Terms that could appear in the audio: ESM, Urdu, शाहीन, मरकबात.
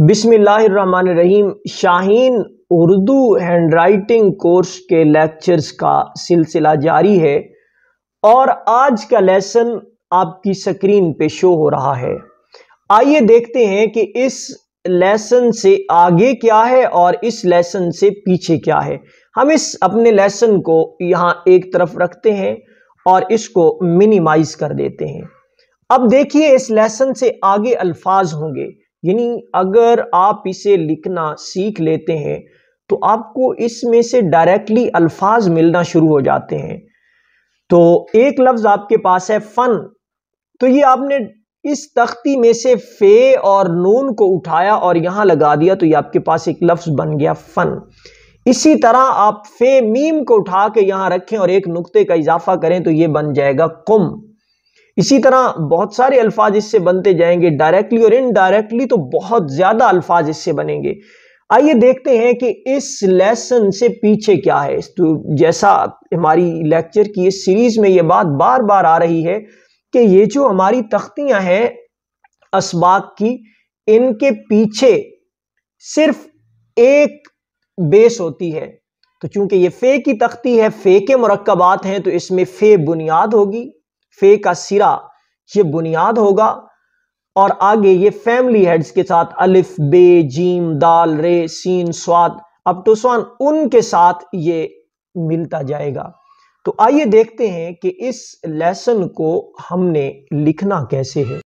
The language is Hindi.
बिस्मिल्लाहिर्रहमानिर्रहीम। शाहीन Urdu hand writing course के लेक्चर्स का सिलसिला जारी है और आज का लेसन आपकी स्क्रीन पे शो हो रहा है। आइए देखते हैं कि इस लेसन से आगे क्या है और इस लेसन से पीछे क्या है। हम इस अपने लेसन को यहाँ एक तरफ रखते हैं और इसको मिनिमाइज कर देते हैं। अब देखिए इस लेसन से आगे अल्फाज होंगे, यानी अगर आप इसे लिखना सीख लेते हैं तो आपको इसमें से डायरेक्टली अल्फाज मिलना शुरू हो जाते हैं। तो एक लफ्ज़ आपके पास है फ़न, तो ये आपने इस तख्ती में से फे और नून को उठाया और यहाँ लगा दिया, तो ये आपके पास एक लफ्ज़ बन गया फ़न। इसी तरह आप फे मीम को उठा के यहाँ रखें और एक नुक्ते का इजाफा करें तो ये बन जाएगा कुम। इसी तरह बहुत सारे अल्फाज इससे बनते जाएंगे, डायरेक्टली और इनडायरेक्टली तो बहुत ज़्यादा अल्फाज इससे बनेंगे। आइए देखते हैं कि इस लेसन से पीछे क्या है। तो जैसा हमारी लेक्चर की इस सीरीज़ में ये बात बार बार आ रही है कि ये जो हमारी तख्तियां हैं असबाक की, इनके पीछे सिर्फ एक बेस होती है। तो चूंकि ये फ़े की तख्ती है, फ़े के मरकबात हैं, तो इसमें फ़े बुनियाद होगी, फे का सिरा ये बुनियाद होगा और आगे ये फैमिली हेड्स के साथ अलिफ बे जीम दाल रे सीन स्वाद अब तो स्वान उनके साथ ये मिलता जाएगा। तो आइए देखते हैं कि इस लेसन को हमने लिखना कैसे है।